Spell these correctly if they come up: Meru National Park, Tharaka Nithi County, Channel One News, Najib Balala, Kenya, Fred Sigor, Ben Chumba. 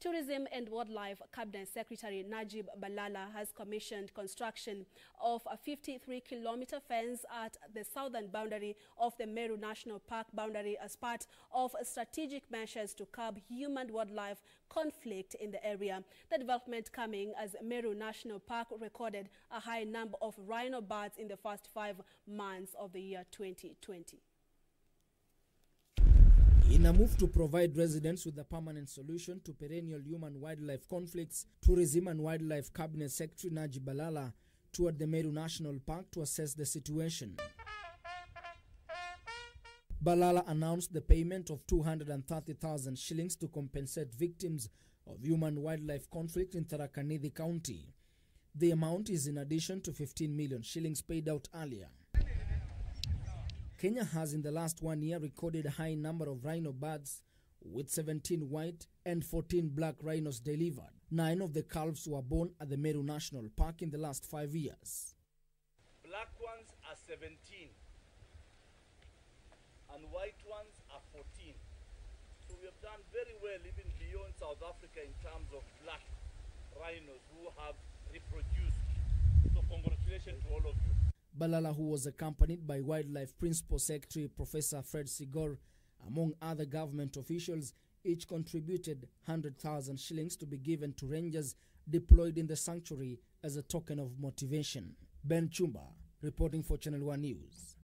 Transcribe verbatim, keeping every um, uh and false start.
Tourism and Wildlife Cabinet Secretary Najib Balala has commissioned construction of a fifty-three kilometer fence at the southern boundary of the Meru National Park boundary as part of strategic measures to curb human-wildlife conflict in the area. The development coming as Meru National Park recorded a high number of rhino birds in the first five months of the year twenty twenty. In a move to provide residents with a permanent solution to perennial human-wildlife conflicts, Tourism and Wildlife Cabinet Secretary Najib Balala toured the Meru National Park to assess the situation. Balala announced the payment of two hundred thirty thousand shillings to compensate victims of human-wildlife conflict in Tharaka Nithi County. The amount is in addition to fifteen million shillings paid out earlier. Kenya has in the last one year recorded a high number of rhino birds, with seventeen white and fourteen black rhinos delivered. Nine of the calves were born at the Meru National Park in the last five years. Black ones are seventeen, and white ones are fourteen. So we have done very well even beyond South Africa in terms of black rhinos who have reproduced. So congratulations to all of you. Balala, who was accompanied by Wildlife Principal Secretary Professor Fred Sigor, among other government officials, each contributed one hundred thousand shillings to be given to rangers deployed in the sanctuary as a token of motivation. Ben Chumba, reporting for Channel One News.